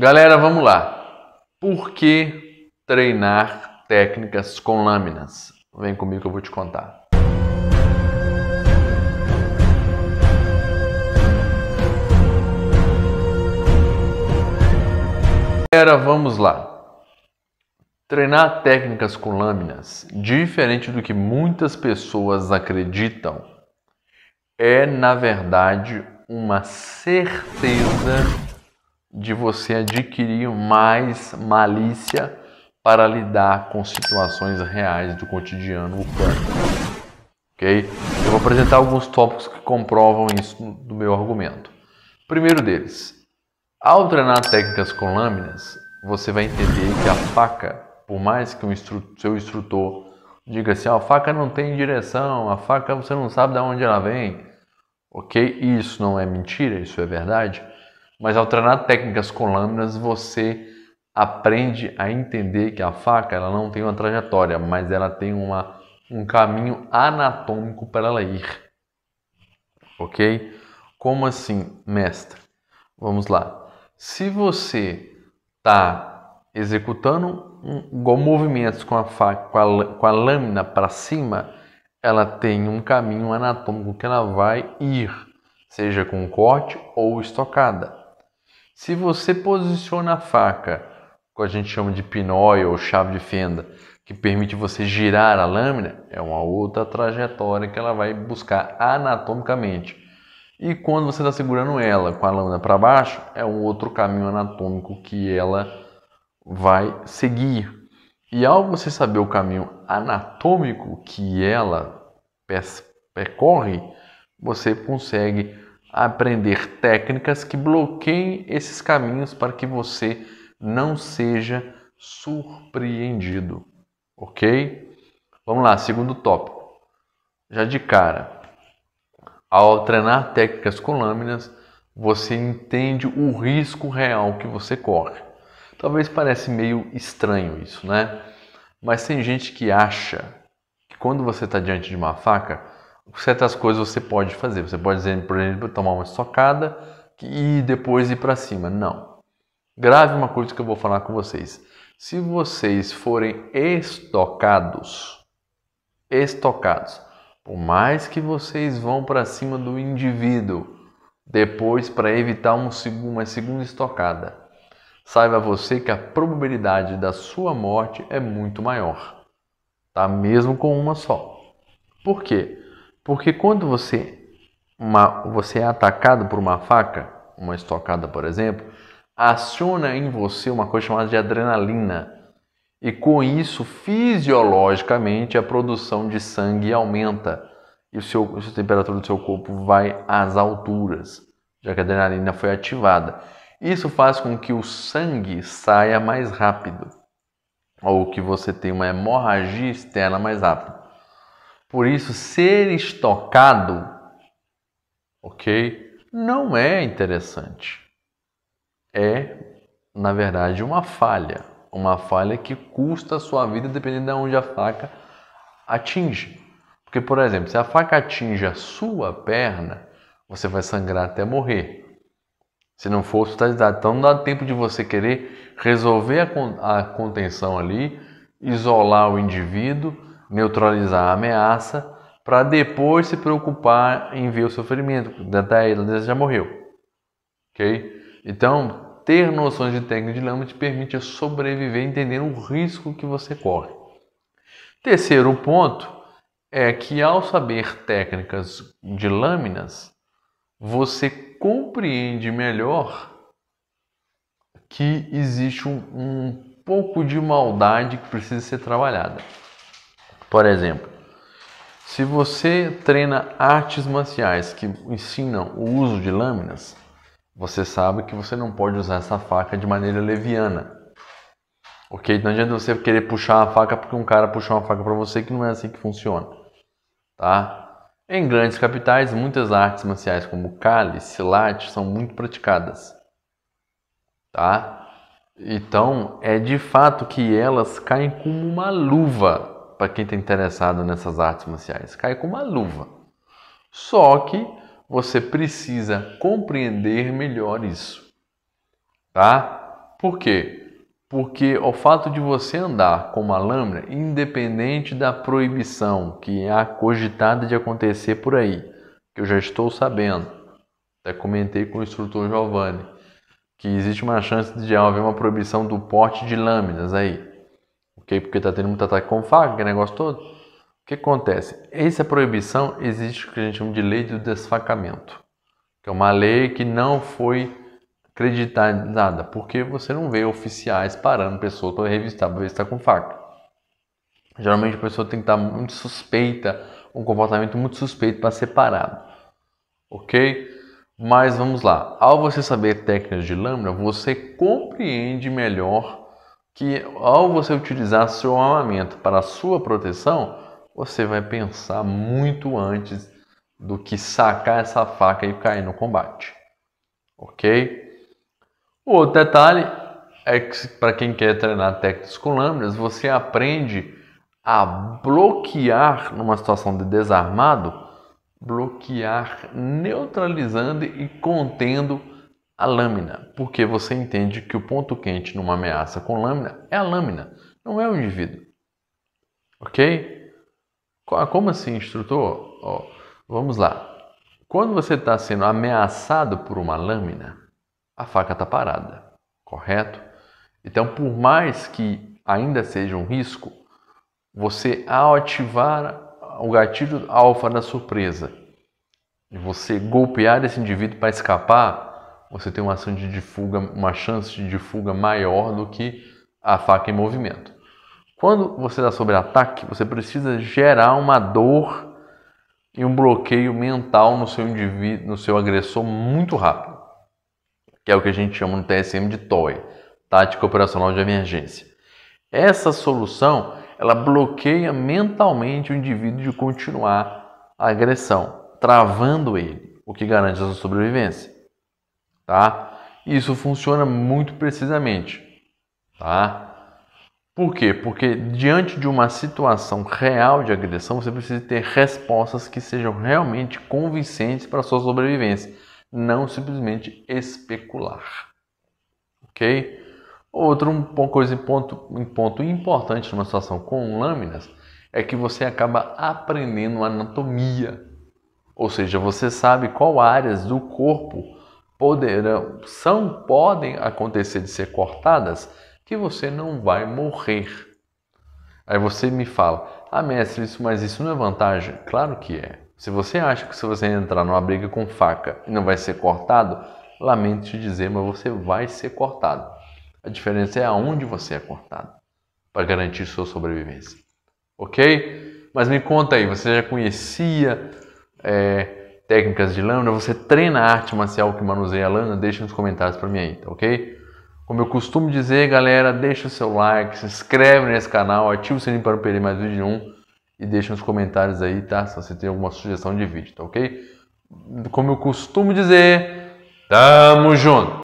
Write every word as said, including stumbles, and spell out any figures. Galera, vamos lá. Por que treinar técnicas com lâminas? Vem comigo que eu vou te contar. Galera, vamos lá. Treinar técnicas com lâminas, diferente do que muitas pessoas acreditam, é, na verdade, uma certeza de você adquirir mais malícia para lidar com situações reais do cotidiano urbano. Ok? Eu vou apresentar alguns tópicos que comprovam isso do meu argumento. Primeiro deles, ao treinar técnicas com lâminas, você vai entender que a faca, por mais que o instru- seu instrutor diga assim, oh, a faca não tem direção, a faca você não sabe de onde ela vem, ok? Isso não é mentira, isso é verdade. Mas ao treinar técnicas com lâminas, você aprende a entender que a faca ela não tem uma trajetória, mas ela tem uma, um caminho anatômico para ela ir. Ok? Como assim, mestre? Vamos lá. Se você está executando um, movimentos com a, faca, com a, com a lâmina para cima, ela tem um caminho anatômico que ela vai ir, seja com corte ou estocada. Se você posiciona a faca, que a gente chama de pinóia ou chave de fenda, que permite você girar a lâmina, é uma outra trajetória que ela vai buscar anatomicamente. E quando você está segurando ela com a lâmina para baixo, é um outro caminho anatômico que ela vai seguir. E ao você saber o caminho anatômico que ela percorre, você consegue aprender técnicas que bloqueiem esses caminhos para que você não seja surpreendido, ok? Vamos lá, segundo tópico. Já de cara, ao treinar técnicas com lâminas, você entende o risco real que você corre. Talvez pareça meio estranho isso, né? Mas tem gente que acha que quando você está diante de uma faca, certas coisas você pode fazer. Você pode, dizer, por exemplo, tomar uma estocada e depois ir para cima. Não. Grave uma coisa que eu vou falar com vocês. Se vocês forem estocados, estocados, por mais que vocês vão para cima do indivíduo, depois para evitar um segundo, uma segunda estocada, saiba você que a probabilidade da sua morte é muito maior. Tá? Mesmo com uma só. Por quê? Porque quando você, uma, você é atacado por uma faca, uma estocada por exemplo, aciona em você uma coisa chamada de adrenalina. E com isso, fisiologicamente, a produção de sangue aumenta. E o seu, a temperatura do seu corpo vai às alturas, já que a adrenalina foi ativada. Isso faz com que o sangue saia mais rápido. Ou que você tenha uma hemorragia externa mais rápida. Por isso, ser estocado, ok, não é interessante. É, na verdade, uma falha. Uma falha que custa a sua vida dependendo de onde a faca atinge. Porque, por exemplo, se a faca atinge a sua perna, você vai sangrar até morrer. Se não for hospitalizado. Então, não dá tempo de você querer resolver a contenção ali, isolar o indivíduo, neutralizar a ameaça, para depois se preocupar em ver o sofrimento, até ele já morreu, ok? Então, ter noções de técnica de lâmina te permite sobreviver, entendendo o risco que você corre. Terceiro ponto é que ao saber técnicas de lâminas, você compreende melhor que existe um, um pouco de maldade que precisa ser trabalhada. Por exemplo, se você treina artes marciais que ensinam o uso de lâminas, você sabe que você não pode usar essa faca de maneira leviana. Ok? Não adianta você querer puxar a faca porque um cara puxou uma faca para você, que não é assim que funciona. Tá? Em grandes capitais, muitas artes marciais como Kali, Silat são muito praticadas. Tá? Então, é de fato que elas caem como uma luva. Para quem está interessado nessas artes marciais, cai com uma luva. Só que você precisa compreender melhor isso, tá? Por quê? Porque o fato de você andar com uma lâmina, independente da proibição que é cogitada de acontecer por aí, que eu já estou sabendo, até comentei com o instrutor Giovanni, que existe uma chance de haver uma proibição do porte de lâminas aí, ok? Porque está tendo muito ataque com faca, que negócio todo. O que acontece? Essa proibição existe o que a gente chama de lei do desfacamento, que é uma lei que não foi acreditar em nada, porque você não vê oficiais parando pessoas para revistar, para ver se está com faca. Geralmente a pessoa tem que estar muito suspeita, um comportamento muito suspeito para ser parado, ok? Mas vamos lá, ao você saber técnicas de lâmina, você compreende melhor que ao você utilizar seu armamento para a sua proteção, você vai pensar muito antes do que sacar essa faca e cair no combate, ok? O outro detalhe é que para quem quer treinar técnicas com lâminas, você aprende a bloquear numa situação de desarmado, bloquear neutralizando e contendo a lâmina, porque você entende que o ponto quente numa ameaça com lâmina é a lâmina, não é o indivíduo, ok? Como assim, instrutor? Ó, vamos lá. Quando você está sendo ameaçado por uma lâmina, a faca está parada, correto? Então, por mais que ainda seja um risco, você ao ativar o gatilho alfa da surpresa e você golpear esse indivíduo para escapar, você tem uma ação de fuga, uma chance de fuga maior do que a faca em movimento. Quando você está sob ataque, você precisa gerar uma dor e um bloqueio mental no seu indivíduo, no seu agressor muito rápido, que é o que a gente chama no T S M de T O E, Tática Operacional de Emergência. Essa solução, ela bloqueia mentalmente o indivíduo de continuar a agressão, travando ele, o que garante a sua sobrevivência, tá? Isso funciona muito precisamente, tá? Por quê? Porque diante de uma situação real de agressão, você precisa ter respostas que sejam realmente convincentes para a sua sobrevivência, não simplesmente especular, ok? Outro um coisa, um ponto, um ponto importante numa situação com lâminas é que você acaba aprendendo anatomia, ou seja, você sabe qual áreas do corpo poderão, são, podem acontecer de ser cortadas que você não vai morrer. Aí você me fala, ah mestre, isso, mas isso não é vantagem? Claro que é. Se você acha que se você entrar numa briga com faca e não vai ser cortado, lamento te dizer, mas você vai ser cortado. A diferença é aonde você é cortado, para garantir sua sobrevivência, ok? Mas me conta aí, você já conhecia é, técnicas de lâmina? Você treina a arte marcial que manuseia a lâmina? Deixa nos comentários para mim aí, tá ok? Como eu costumo dizer, galera, deixa o seu like, se inscreve nesse canal, ativa o sininho para não perder mais vídeo nenhum e deixa nos comentários aí, tá? Se você tem alguma sugestão de vídeo, tá ok? Como eu costumo dizer, tamo junto!